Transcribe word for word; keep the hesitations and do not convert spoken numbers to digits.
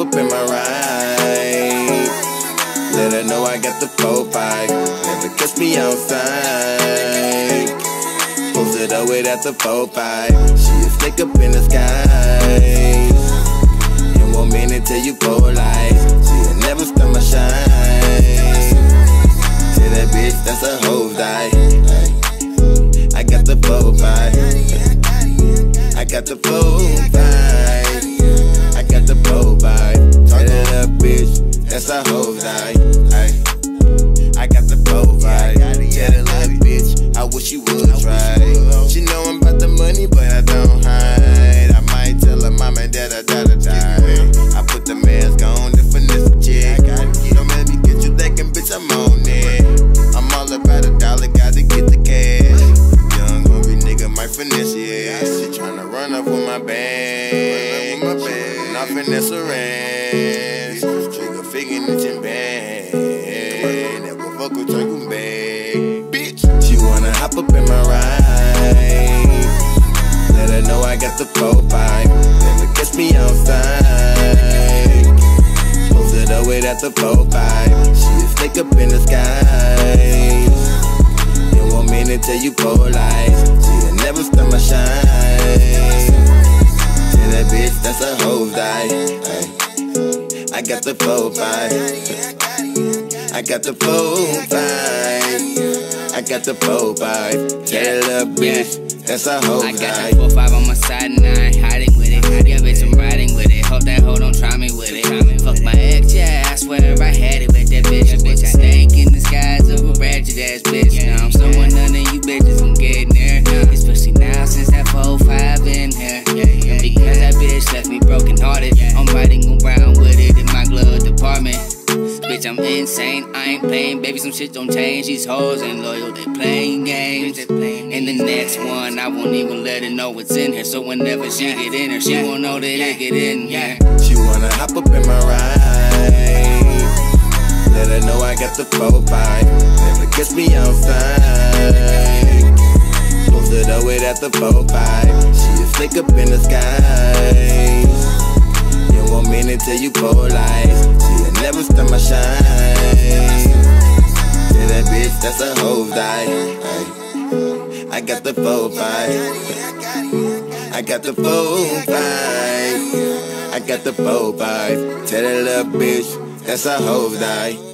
up in my ride. Let her know I got the foe five. Never catch me outside. Posted up without the foe five. She a stick up in the sky. In one minute till you polarize. She'll never stop my shine. Tell that bitch that's a hoe die. I got the foe five. I got the foe vibe. I got the foe vibe. Turn it up, bitch. That's a hoe vibe. I got the foe vibe. Get it up, bitch. I wish you would try. She know I'm about the money, but I don't hide. I might tell her mama that I gotta die. I put the mask on to finesse the chick. Don't let me get you thinking, bitch. I'm on it. I'm all about a dollar, gotta get the cash. Young hungry nigga might finesse it. Up with my bag, not finesse a ranch. Trigger finger in your band. Never fuck with your bag, bitch. She wanna hop up in my ride. Let her know I got the foe five. Never catch me outside. Posted up without the foe five. She a stick up in the sky. In one minute till you polarize. She'll never stop my shine. That bitch, that's a hoe die. I got the foe five. I got the foe five. I got the foe five. Tell that bitch, that's a hoe die. I got the foe five on my side and I ain't hiding with it. Yeah, bitch, I'm riding with it. Hope that hoe don't try me with it. Fuck my ex, yeah, I swear I had it with that bitch. That bitch, I stank in the skies of a ratchet ass bitch. Now I'm someone under you bitches, I'm getting there. Especially now since that foe five in here. Because that bitch left me broken hearted. I'm riding around with it in my glove department. Bitch, I'm insane, I ain't playing. Baby, some shit don't change. These hoes ain't loyal, they playing games. And the next one, I won't even let her know what's in here. So whenever she get in her, she won't know that it get in here. She wanna hop up in my ride. Let her know I got the foe five. Never catch me outside. Posted up without the foe five. Stick up in the sky. In one minute till you polarize. She'll never stop my shine. Yeah, that bitch, that's a hoe die. I got the foe five. I got the foe five. I got the foe five. Tell that little bitch, that's a hoe die.